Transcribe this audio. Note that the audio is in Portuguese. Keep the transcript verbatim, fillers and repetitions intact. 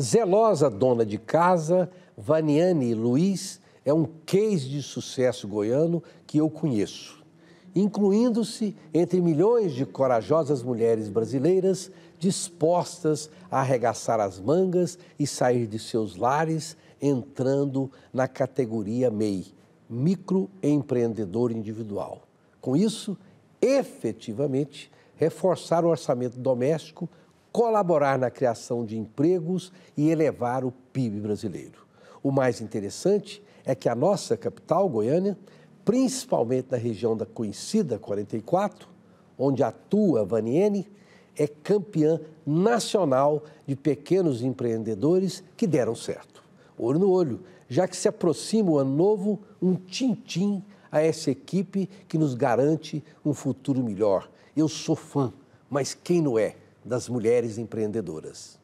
Zelosa dona de casa, Vaniane Luiz é um case de sucesso goiano que eu conheço, incluindo-se entre milhões de corajosas mulheres brasileiras dispostas a arregaçar as mangas e sair de seus lares, entrando na categoria M E I, microempreendedor individual. Com isso, efetivamente, reforçar o orçamento doméstico, colaborar na criação de empregos e elevar o P I B brasileiro. O mais interessante é que a nossa capital, Goiânia, principalmente na região da conhecida quarenta e quatro, onde atua Vaniane, é campeã nacional de pequenos empreendedores que deram certo. Olho no olho, já que se aproxima o ano novo, um tintim a essa equipe que nos garante um futuro melhor. Eu sou fã, mas quem não é das mulheres empreendedoras?